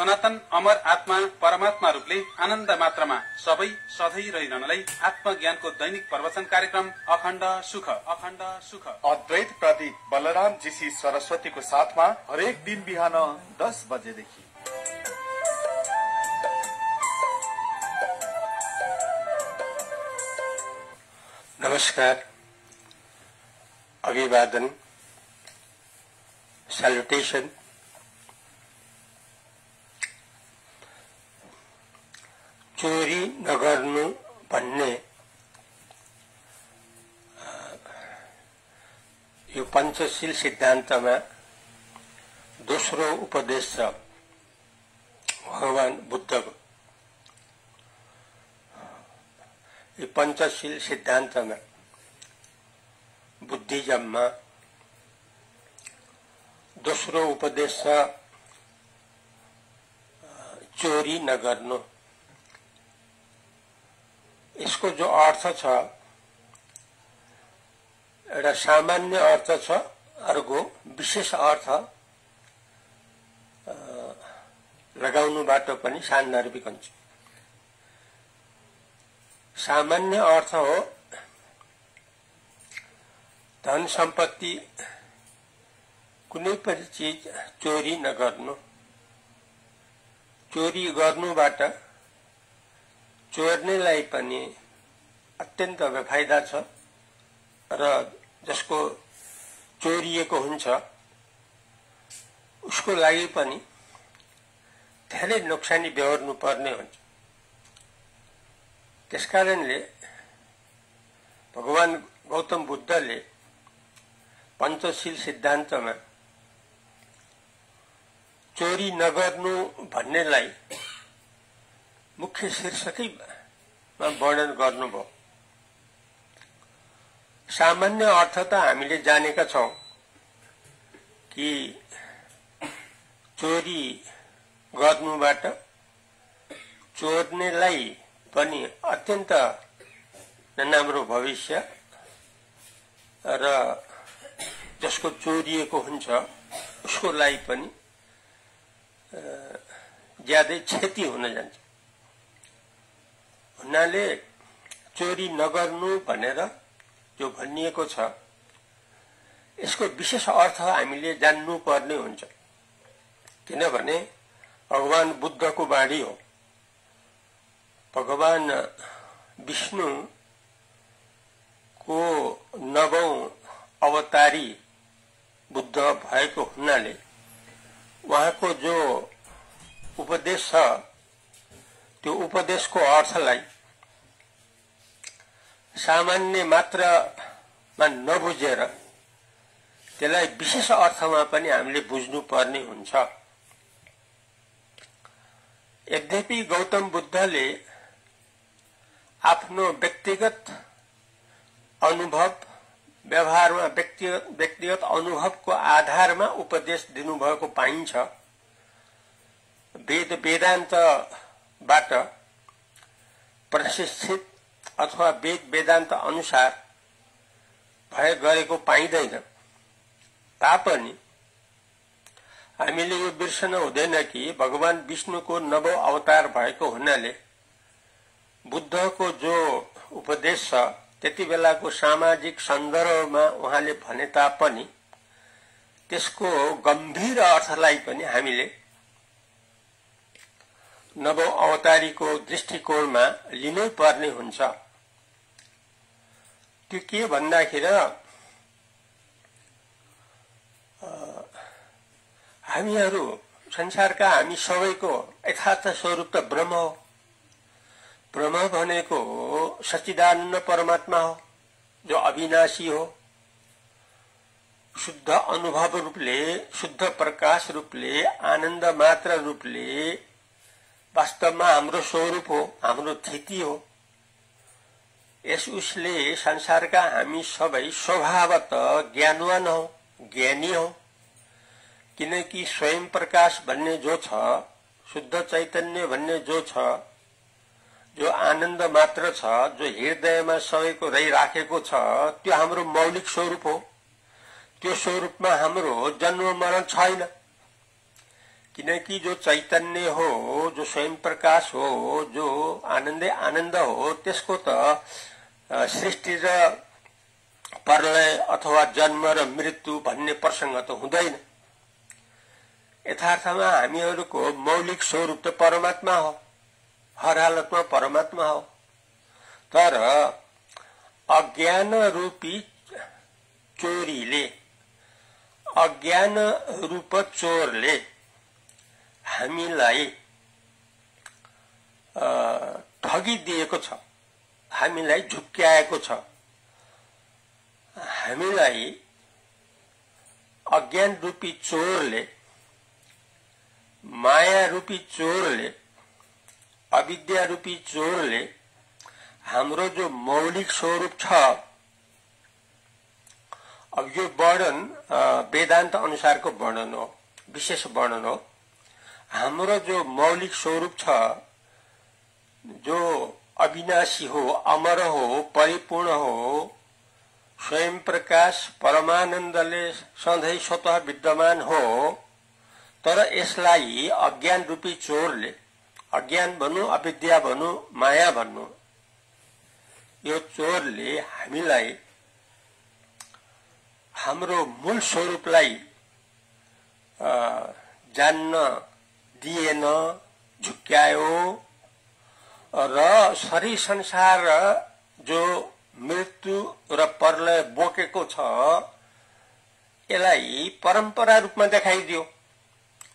सनातन अमर आत्मा परमात्मा रूपले आनन्द मात्रामा सबै सधैं रहिरहनलाई आत्मज्ञान को दैनिक प्रवचन कार्यक्रम अखण्ड सुख अद्वैत प्रदीप बलराम जी सी सरस्वती को साथ में हरेक दिन बिहान 10 बजेदेखि नमस्कार अभिवादन सैल्युटेशन चोरी नगर्नु भन्ने यो पञ्चशील सिद्धान्तमा दोस्रो उपदेश छ भगवान बुद्धको। यो पञ्चशील सिद्धान्तमा बुद्धिज्ममा दोस्रो उपदेश छ चोरी नगर्नु। इसको जो अर्थ छ एउटा सामान्य अर्थ छ, अर्को विशेष अर्थ लगाउनुबाट पनि सान्दर्भिक हुन्छ। सामान्य अर्थ हो धन सम्पत्ति कुनै पनि चीज चोरी नगर्नु। चोरी गर्नुबाट चोर्नेलाई पनि अत्यन्त फाइदा छ र जसको चोरिएको हुन्छ उसको लागि पनि धेरै नोक्सानी बेहोर्नु पर्ने हुन्छ। त्यसकारणले भगवान गौतम बुद्धले पञ्चशील सिद्धान्तमा चोरी नगर्नु भन्नेलाई मुख्य शीर्षकैमा वर्णन गर्नुभयो। सामान्य अर्थ त हामीले जानेका छौं कि चोरी गर्नुबाट चोर्नेलाई पनि अत्यन्त नराम्रो भविष्य र जसको चोरिएको हुन्छ उसको लागि पनि ज्यादै क्षति हुन जान्छ। उनीहरूले चोरी नगर्नु भनेर जो भनिएको छ यसको विशेष अर्थ हामीले जान्नु पर्ने हुन्छ, किनभने भगवान बुद्धको वाणी हो। भगवान विष्णु को 9औं अवतारी बुद्ध भएको हुनाले उहाँको जो उपदेश छ त्यो उपदेशको अर्थलाई सामान्य मात्रामा नबुझेर त्यसलाई विशेष अर्थमा पनि हामीले बुझ्नु पर्ने हुन्छ। यद्यपि गौतम बुद्धले आफ्नो व्यक्तिगत अनुभव व्यवहारमा व्यक्तिगत अनुभवको आधारमा उपदेश दिनुभएको पाइन्छ। वेद वेदान्त बाट प्रशिक्षित अथवा वेद वेदान्त अनुसार भए गरेको पाइँदैन। तापनि हामीले यो बिर्सन हुँदैन कि भगवान विष्णुको 9औं अवतार भएको हुनाले बुद्धको जो उपदेश छ त्यति बेलाको सामाजिक सन्दर्भमा उहाँले भने तापनि त्यसको गम्भीर अर्थलाई पनि हामीले 9औं अवतारी को दृष्टिकोण में लिनै पर्ने हुन्छ। त्यो के भन्दाखेरि हामीहरू संसार का हामी सबैको यथार्थ स्वरूप त ब्रह्म हो। ब्रह्म भनेको सच्चिदानन्द परमात्मा हो जो अविनाशी हो। शुद्ध अनुभव रूपले शुद्ध प्रकाश रूपले आनंद मात्र रूपले वास्तव में हाम्रो स्वरूप हो, हाम्रो थिति हो। यस उसले संसार का हामी सबै स्वभावत ज्ञानवान हो, ज्ञानी हो, किनकि स्वयं प्रकाश भन्ने जो छ, शुद्ध चैतन्य भन्ने जो छ, जो आनंद मात्र छ, जो हृदय में सबैको रहिराखेको छ, त्यो हाम्रो मौलिक स्वरूप हो। त्यो स्वरूपमा हाम्रो जन्म मरण छैन। कि जो चैतन्य हो, जो स्वयं प्रकाश हो, जो आनंदे आनंद हो, त्यसको त सृष्टि र परलय अथवा जन्म र मृत्यु भन्ने प्रसंग त हुँदैन। यथार्थमा हामीहरुको मौलिक स्वरूप त परमात्मा हो, हर हालतमा परमात्मा हो। तर अज्ञान रूपी चोरीले, अज्ञान रूप चोरले हामीलाई ठगिदिएको छ, हामीलाई झुक्क्याएको छ, हामीलाई अज्ञान रूपी चोरले, माया रूपी चोरले, अविद्या रूपी चोरले हाम्रो जो मौलिक स्वरूप छ। अब यो वर्णन वेदान्त अनुसारको वर्णन हो, विशेष वर्णन हो। हाम्रो जो मौलिक स्वरूप छ, जो अविनाशी हो, अमर हो, परिपूर्ण हो, स्वयं प्रकाश परमानन्दले सधैं स्वतः विद्यमान हो, तर यसलाई अज्ञान रूपी चोरले, अज्ञान भन्नु, अविद्या भन्नु, माया भन्नु, यो चोरले हामीलाई हाम्रो मूल स्वरूपलाई जान्न दिएन, झुक्क्यायो र शरीर संसार जो मृत्यु र परलय बोकेको छ यसलाई परम्परा रूपमा देखाइदियो।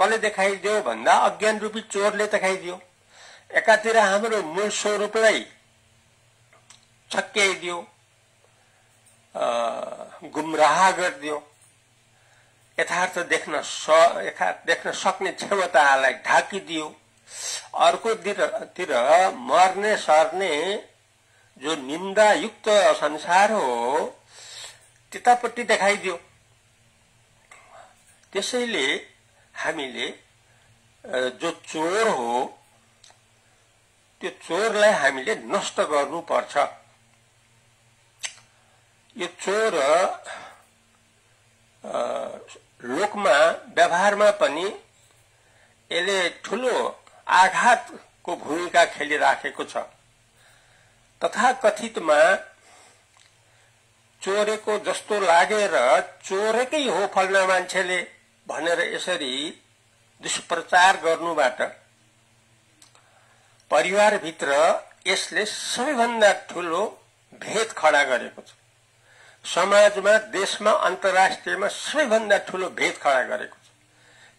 कसले देखाइदियो भन्दा अज्ञान रूपी चोरले देखाइदियो। एकातिर हाम्रो मूल स्वरूपलाई छक्क्याइदियो, गुमराह गरिदियो, यथार्थ देख्न सक्ने क्षमतालाई ढाकिदियो। अर्कोतिर मर्ने सर्ने जो निन्दायुक्त संसार हो त्यतापट्टि देखाइदियो। त्यसैले हामीले जो चोर हो त्यो चोरलाई हामीले नष्ट गर्नुपर्छ। यो चोर लोकमा व्यवहारमा पनि यसले ठूलो आघातको भूमिका खेलिराखेको छ। तथाकथितमा चोरेको जस्तो लागेर चोरेकै हो फल्ना मान्छेले भनेर यसरी दुष्प्रचार गर्नुबाट परिवारभित्र यसले सबैभन्दा ठूलो भेद खडा गरेको छ। समाजमा, देशमा, अन्तर्राष्ट्रियमा सबैभन्दा ठूलो भेद खडा गरेको छ।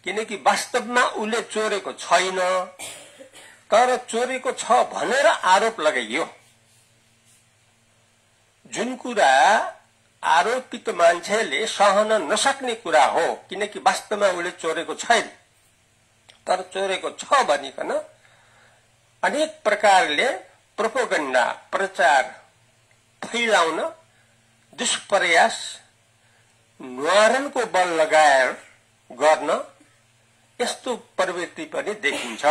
किनकि वास्तवमा उले चोरेको छैन, तर चोरेको छ भनेर आरोप लगाइयो। जुन कुरा आरोपित मान्छेले सहन नसक्ने कुरा हो, किनकि वास्तवमा उले चोरेको छैन, तर चोरेको छ भनिकन अनेक प्रकारले प्रोपोगन्डा, प्रचार फैलाउन दुष्प्रयास निवारणको बल लगाएर गर्न यस्तो प्रवृत्ति पनि देखिन्छ,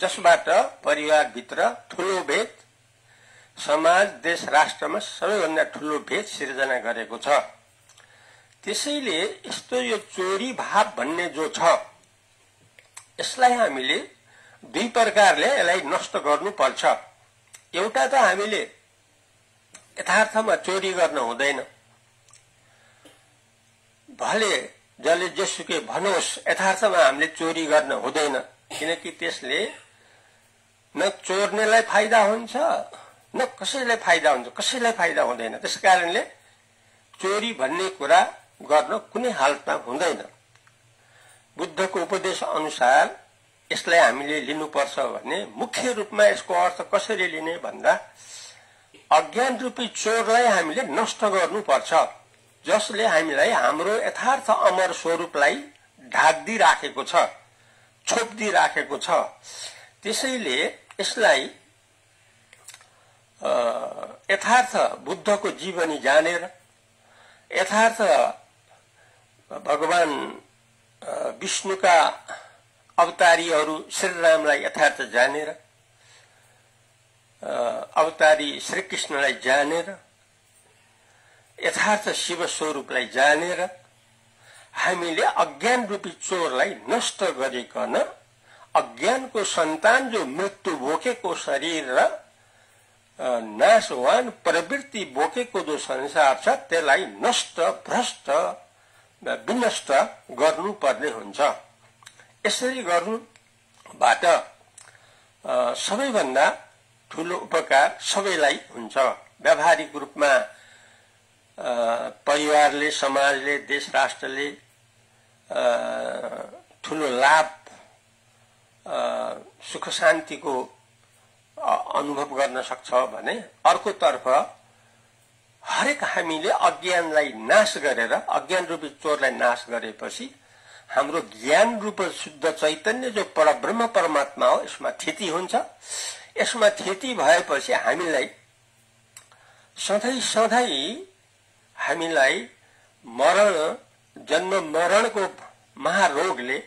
जसबाट परिवारभित्र ठूलो भेद, समाज, देश, राष्ट्रमा सबैभन्दा ठूलो भेद सिर्जना गरेको छ। त्यसैले यस्तो यो चोरी भाव भन्ने जो छ, यसलाई हामीले दुई प्रकारले यसलाई नष्ट गर्नुपर्छ। एउटा त हामीले यथार्थमा चोरी गर्न हुँदैन, भले जसले जेसुकै भनोस् यथार्थमा हामीले चोरी गर्न हुँदैन, किनकि त्यसले न चोर्नेलाई फाइदा हुन्छ न कसैलाई फाइदा हुन्छ, कसैलाई फाइदा हुँदैन। त्यसकारणले चोरी भन्ने कुरा गर्न कुनै हालतमा हुँदैन। बुद्धको उपदेश अनुसार यसलाई हामीले लिनुपर्छ भने मुख्य रूपमा यसको अर्थ कसरी लिने भन्दा अज्ञान रूपी चोरलाई हामीले नष्ट गर्नुपर्छ, जसले हामीलाई हाम्रो यथार्थ अमर स्वरूपलाई ढाक्दी राखेको छ, छोप्दी राखेको छ। त्यसैले यसलाई यथार्थ बुद्धको जीवनी जानेर, यथार्थ भगवान विष्णुका अवतारीहरू श्रीरामलाई यथार्थ जानेर, अवतारी श्रीकृष्णलाई जानेर, यथार्थ शिव स्वरूपलाई जानेर हामीले अज्ञान रूपी चोरलाई नष्ट गरिकन अज्ञानको सन्तान जो मृत्यु बोकेको शरीर र नाशवान प्रवृत्ति बोकेको जो संसार छ त्यसलाई नष्ट भ्रष्ट विनष्ट गर्नुपर्ने हुन्छ। यसरी गर्नुबाट सबैभन्दा ठूलो उपकार सबैलाई हुन्छ। व्यावहारिक रूपमा परिवारले समाजले देश राष्ट्रले ठूलो लाभ सुख शान्तिको अनुभव गर्न सक्छ भने अर्कोतर्फ हरेक हामीले अज्ञानलाई नाश गरेर अज्ञान रूपी चोरलाई नाश गरेपछि हाम्रो ज्ञान रूप शुद्ध चैतन्य जो परब्रह्म परमात्मा हो यसमा स्थिति हुन्छ। यसमा स्थिति भएपछि हामीलाई सधैँ सधैँ हामीलाई मरण जन्म मरणको महारोगले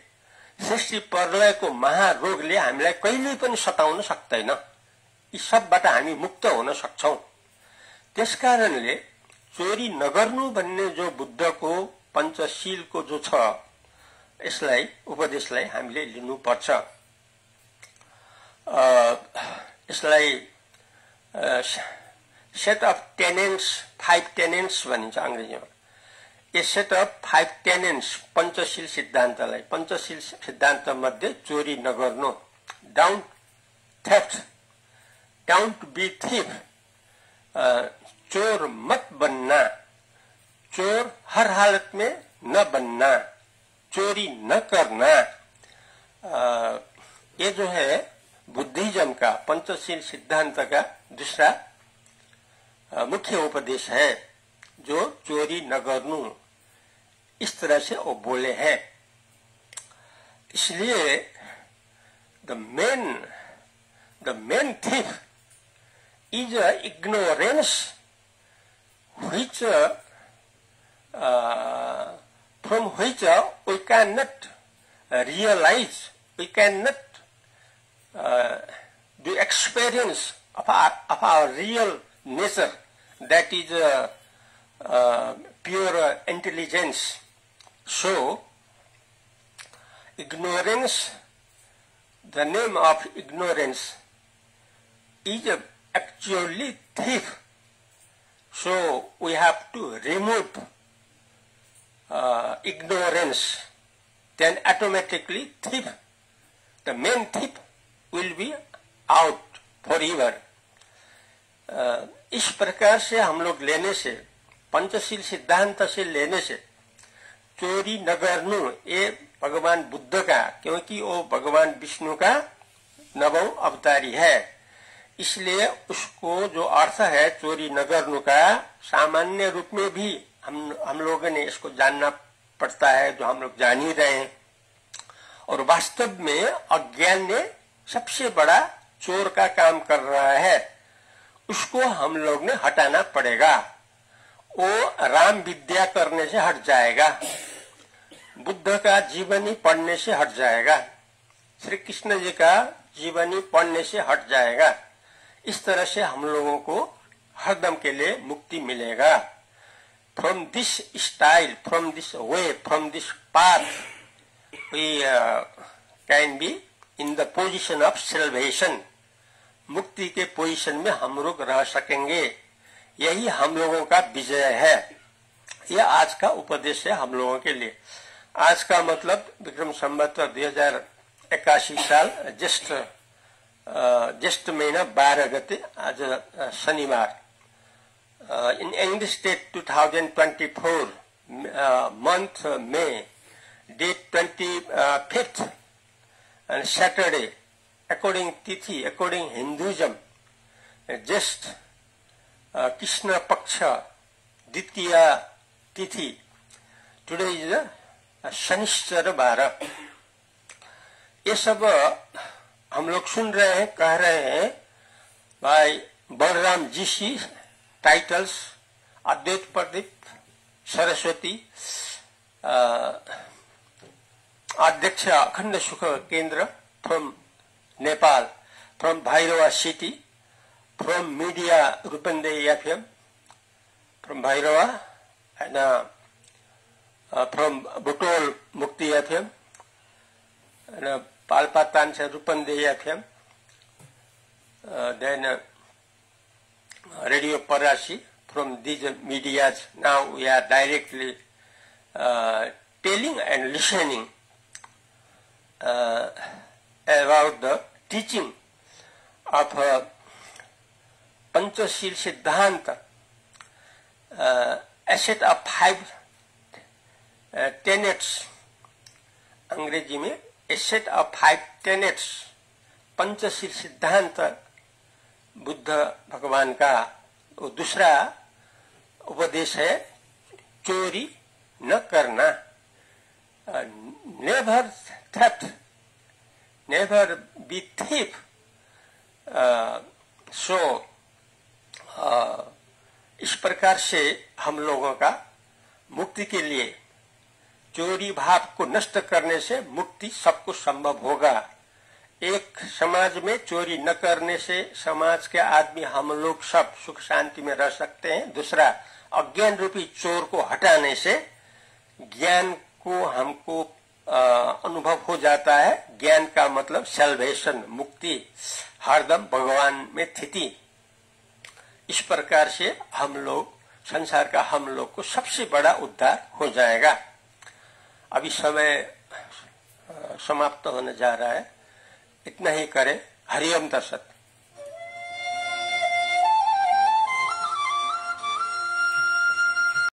सृष्टि प्रलयको महारोगले हामीलाई कहिल्यै पनि सताउन सक्दैन। यी सबबाट हामी मुक्त हुन सक्छौं। त्यसकारणले चोरी नगर्नु भन्ने जो बुद्धको पञ्चशीलको जो छ यसलाई उपदेशलाई हामीले लिनुपर्छ। यसलाई सेट अफ टेनेन्ट्स 5 टेनेन्ट्स भनिन्छ अंग्रेजीमा। A set of 5 tenets Panchsheel सिद्धान्तलाई पञ्चशील सिद्धान्त मध्ये चोरी नगर्नु, don't theft, don't be thief, चोर मत बनना, चोर हर हालत में न बनना, चोरी न करना, ये जो है बुद्धिज्म का पंचशील सिद्धांत का दूसरा मुख्य उपदेश है जो चोरी न गर्नु। इस तरह से वो बोले हैं। इसलिए the main thief is a ignorance which from which we cannot realize, we cannot do experience of our real nature, that is pure intelligence. So, ignorance, the name of ignorance is actually thief. So, we have to remove ignorance, then automatically thief, the main thief will be out forever. इस प्रकार से हम लोग लेने से पंचशील सिद्धांत से लेने से चोरी न गर्नु ये भगवान बुद्ध का, क्योंकि वो भगवान विष्णु का नवौं अवतारी है, इसलिए उसको जो अर्थ है चोरी न गर्नु का सामान्य रूप में भी हम लोगों ने इसको जानना पड़ता है, जो हम लोग जान ही रहे हैं। और वास्तव में अज्ञान ने सबसे बड़ा चोर का काम कर रहा है, उसको हम लोग ने हटाना पड़ेगा। वो राम विद्या करने से हट जाएगा, बुद्ध का जीवनी पढ़ने से हट जाएगा, श्री कृष्ण जी का जीवनी पढ़ने से हट जाएगा। इस तरह से हम लोगों को हरदम के लिए मुक्ति मिलेगा। From this style, from this way, from this path, we can be in the position of salvation. मुक्ति के पोजिशन में हम लोग रह सकेंगे। यही हम लोगों का विजय है। यह आज का उपदेश है हम लोगों के लिए। आज का मतलब विक्रम संवत 2081 साल ज्येष्ठ महीना 12 गते आज शनिवार। In English date 2024, month May, date 25th, and Saturday, according Tithi, according Hinduism, just Krishna Paksha, Ditya Tithi. Today is Shanishchara Bara. ये सब हम लोग सुन रहे हैं, कह रहे हैं भाई बलराम जी सी टाइटल्स, अद्वैत प्रदीप सरस्वती, अध्यक्ष Akhand Sukh Kendra from Nepal, from Bhairahawa city, from media Rupandehi FM, from Bhairawa and from Butol Mukti FM and Palpatan Rupandehi FM, then Radio Parashi. From these medias, now we are directly telling and listening about the teaching of Panchashil Siddhanta, a set of five tenets. अंग्रेजी में a set of five tenets, Panchashil Siddhanta, Buddha भगवान का वो दूसरा उपदेश है चोरी न करना, never theft, never be thief. So इस प्रकार से हम लोगों का मुक्ति के लिए चोरी भाव को नष्ट करने से मुक्ति सबको संभव होगा. एक समाज में चोरी न करने से समाज के आदमी हम लोग सब सुख शांति में रह सकते हैं. दूसरा, अज्ञान रूपी चोर को हटाने से ज्ञान को हमको अनुभव हो जाता है. ज्ञान का मतलब सेल्वेशन, मुक्ति, हरदम भगवान में स्थिति. इस प्रकार से हम लोग संसार का हम लोग को सबसे बड़ा उद्धार हो जाएगा. अभी समय समाप्त होने जा रहा है, इतना ही करें. हरिओम दर्शक.